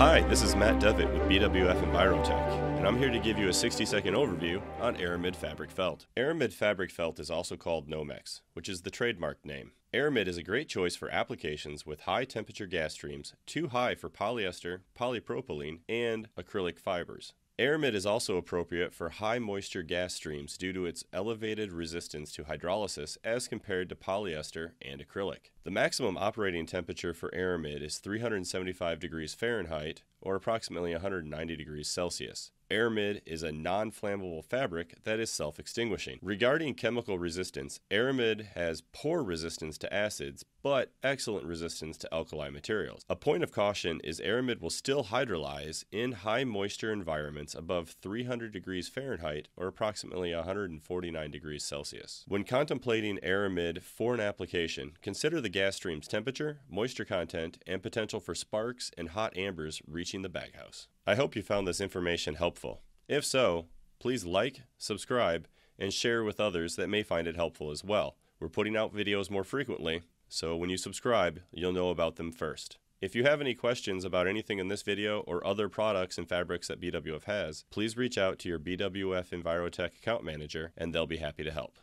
Hi, this is Matt Devitt with BWF Envirotech, and I'm here to give you a 60-second overview on Aramid Fabric Felt. Aramid Fabric Felt is also called Nomex, which is the trademarked name. Aramid is a great choice for applications with high temperature gas streams, too high for polyester, polypropylene, and acrylic fibers. Aramid is also appropriate for high moisture gas streams due to its elevated resistance to hydrolysis as compared to polyester and acrylic. The maximum operating temperature for Aramid is 375 degrees Fahrenheit or approximately 190 degrees Celsius. Aramid is a non-flammable fabric that is self-extinguishing. Regarding chemical resistance, Aramid has poor resistance to acids, but excellent resistance to alkali materials. A point of caution is Aramid will still hydrolyze in high moisture environments above 300 degrees Fahrenheit or approximately 149 degrees Celsius. When contemplating Aramid for an application, consider the gas stream's temperature, moisture content, and potential for sparks and hot ambers reaching the baghouse. I hope you found this information helpful. If so, please like, subscribe, and share with others that may find it helpful as well. We're putting out videos more frequently, so when you subscribe, you'll know about them first. If you have any questions about anything in this video or other products and fabrics that BWF has, please reach out to your BWF Envirotech account manager and they'll be happy to help.